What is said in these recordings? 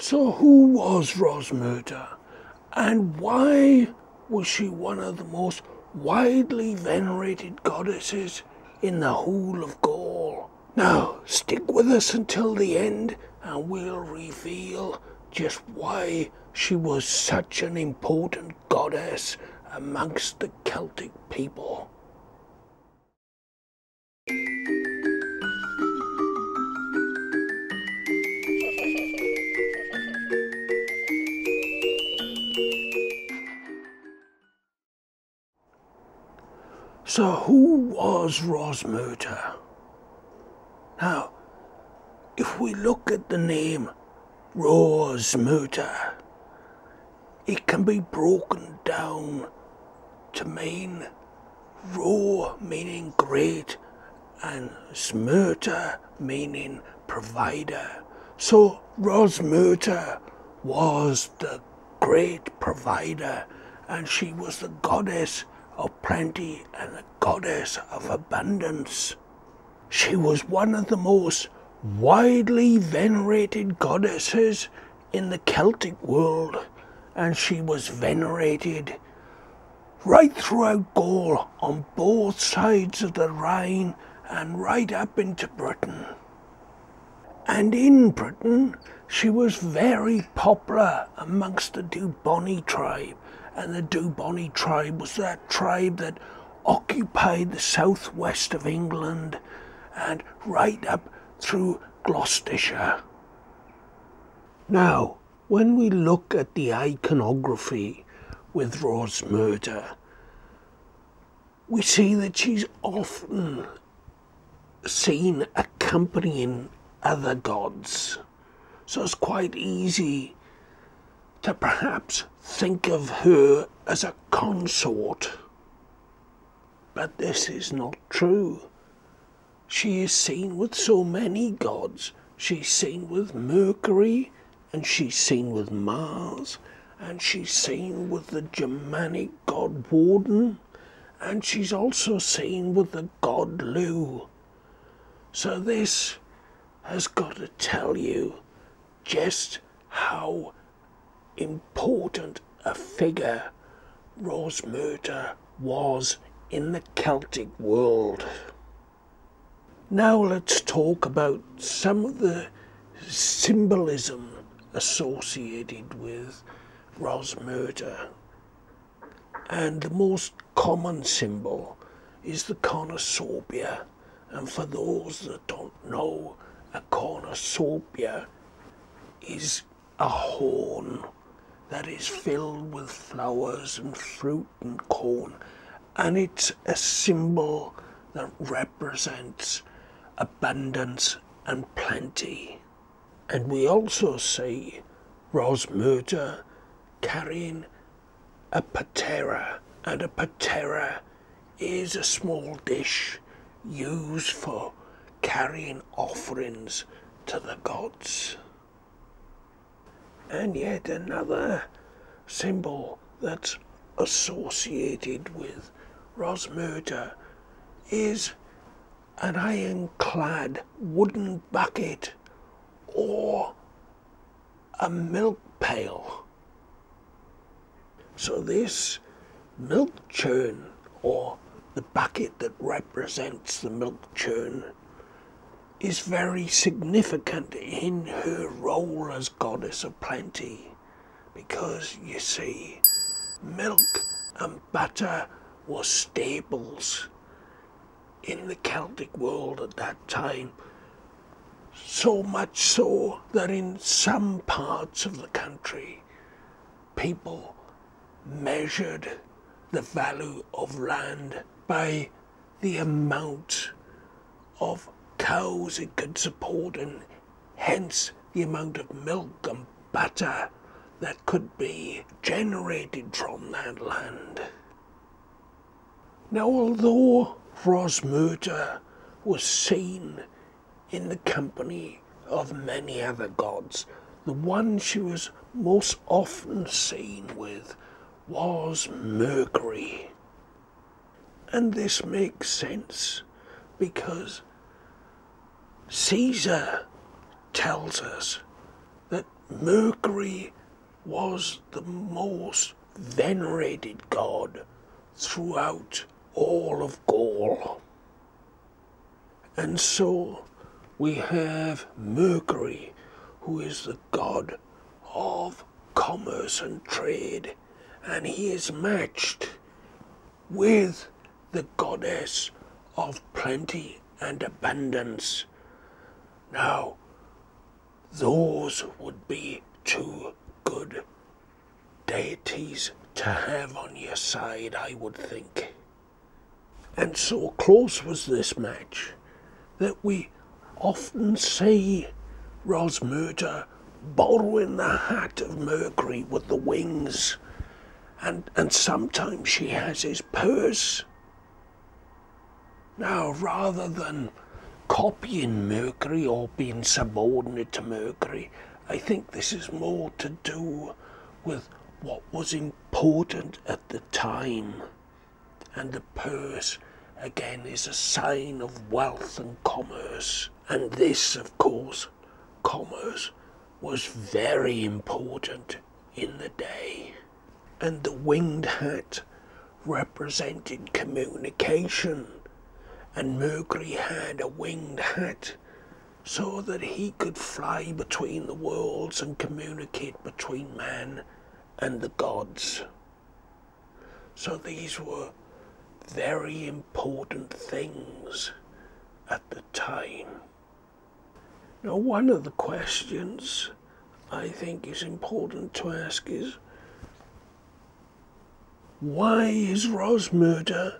So who was Rosmerta, and why was she one of the most widely venerated goddesses in the whole of Gaul? Now stick with us until the end and we'll reveal just why she was such an important goddess amongst the Celtic people. So who was Rosmerta? Now, if we look at the name Rosmerta, it can be broken down to mean Ro meaning great and Smerta meaning provider. So Rosmerta was the great provider, and she was the goddess of plenty and the goddess of abundance. She was one of the most widely venerated goddesses in the Celtic world, and she was venerated right throughout Gaul on both sides of the Rhine and right up into Britain. And in Britain she was very popular amongst the Dobunni tribe. And the Dobunni tribe was that tribe that occupied the southwest of England and right up through Gloucestershire. Now, when we look at the iconography with Rosmerta, we see that she's often seen accompanying other gods. So it's quite easy to perhaps think of her as a consort. But this is not true. She is seen with so many gods. She's seen with Mercury, and she's seen with Mars, and she's seen with the Germanic god Woden, and she's also seen with the god Lugh. So this has got to tell you just how important a figure Rosmerta was in the Celtic world. Now let's talk about some of the symbolism associated with Rosmerta. And the most common symbol is the cornucopia. And for those that don't know, a cornucopia is a horn that is filled with flowers and fruit and corn, and it's a symbol that represents abundance and plenty. And we also see Rosmerta carrying a patera, and a patera is a small dish used for carrying offerings to the gods. And yet another symbol that's associated with Rosmerta is an ironclad wooden bucket or a milk pail. So this milk churn, or the bucket that represents the milk churn, is very significant in her role as goddess of plenty, because you see, milk and butter were staples in the Celtic world at that time, so much so that in some parts of the country people measured the value of land by the amount of cows it could support, and hence the amount of milk and butter that could be generated from that land. Now, although Rosmerta was seen in the company of many other gods, the one she was most often seen with was Mercury. And this makes sense, because Caesar tells us that Mercury was the most venerated god throughout all of Gaul. And so we have Mercury, who is the god of commerce and trade, and he is matched with the goddess of plenty and abundance. Now, those would be two good deities to have on your side, I would think. And so close was this match that we often see Rosmerta borrowing the hat of Mercury with the wings, and sometimes she has his purse. Now, rather than copying Mercury or being subordinate to Mercury, I think this is more to do with what was important at the time. And the purse, again, is a sign of wealth and commerce. And this, of course, commerce was very important in the day. And the winged hat represented communication. And Mercury had a winged hat so that he could fly between the worlds and communicate between man and the gods. So these were very important things at the time. Now, one of the questions I think is important to ask is, why is Rosmerta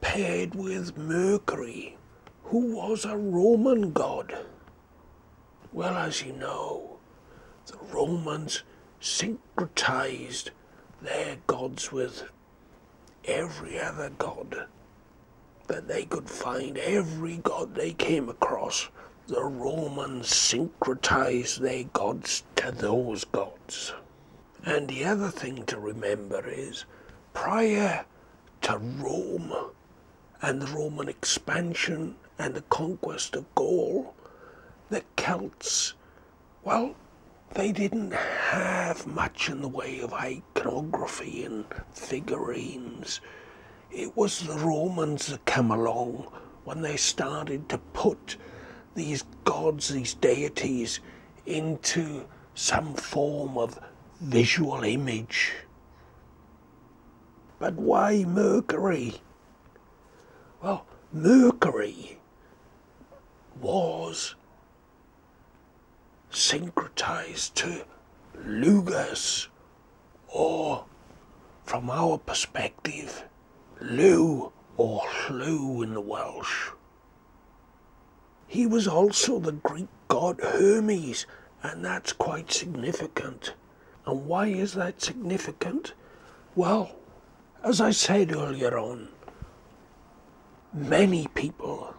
paired with Mercury, who was a Roman god? Well, as you know, the Romans syncretized their gods with every other god that they could find. Every god they came across, the Romans syncretized their gods to those gods. And the other thing to remember is, prior to Rome and the Roman expansion and the conquest of Gaul, the Celts, well, they didn't have much in the way of iconography and figurines. It was the Romans that came along when they started to put these gods, these deities, into some form of visual image. But why Mercury? Well, Mercury was syncretized to Lugus, or from our perspective, Llew or Llew in the Welsh. He was also the Greek god Hermes, and that's quite significant. And why is that significant? Well, as I said earlier on, many people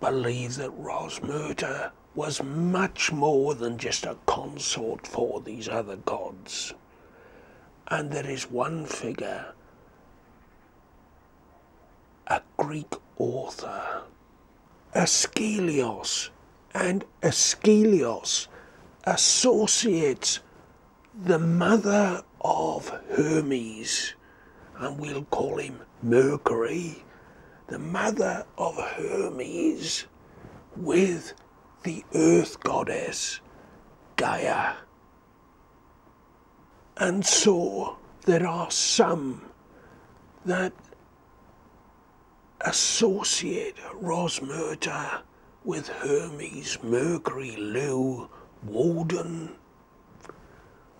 believe that Rosmerta was much more than just a consort for these other gods. And there is one figure, a Greek author, Aeschylus, and Aeschylus associates the mother of Hermes, and we'll call him Mercury, the mother of Hermes, with the earth goddess Gaia. And so there are some that associate Rosmerta with Hermes, Mercury, Lugh, Woden,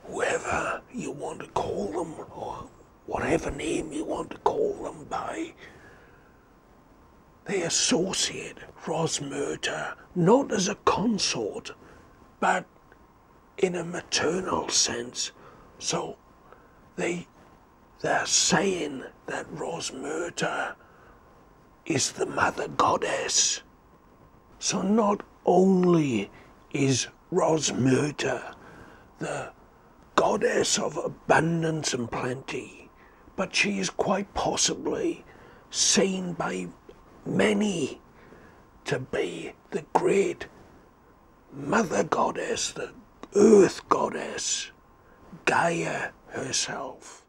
whoever you want to call them, or whatever name you want to call them by. They associate Rosmerta not as a consort, but in a maternal sense. So they're saying that Rosmerta is the mother goddess. So not only is Rosmerta the goddess of abundance and plenty, but she is quite possibly seen by many to be the great mother goddess, the earth goddess, Gaia herself.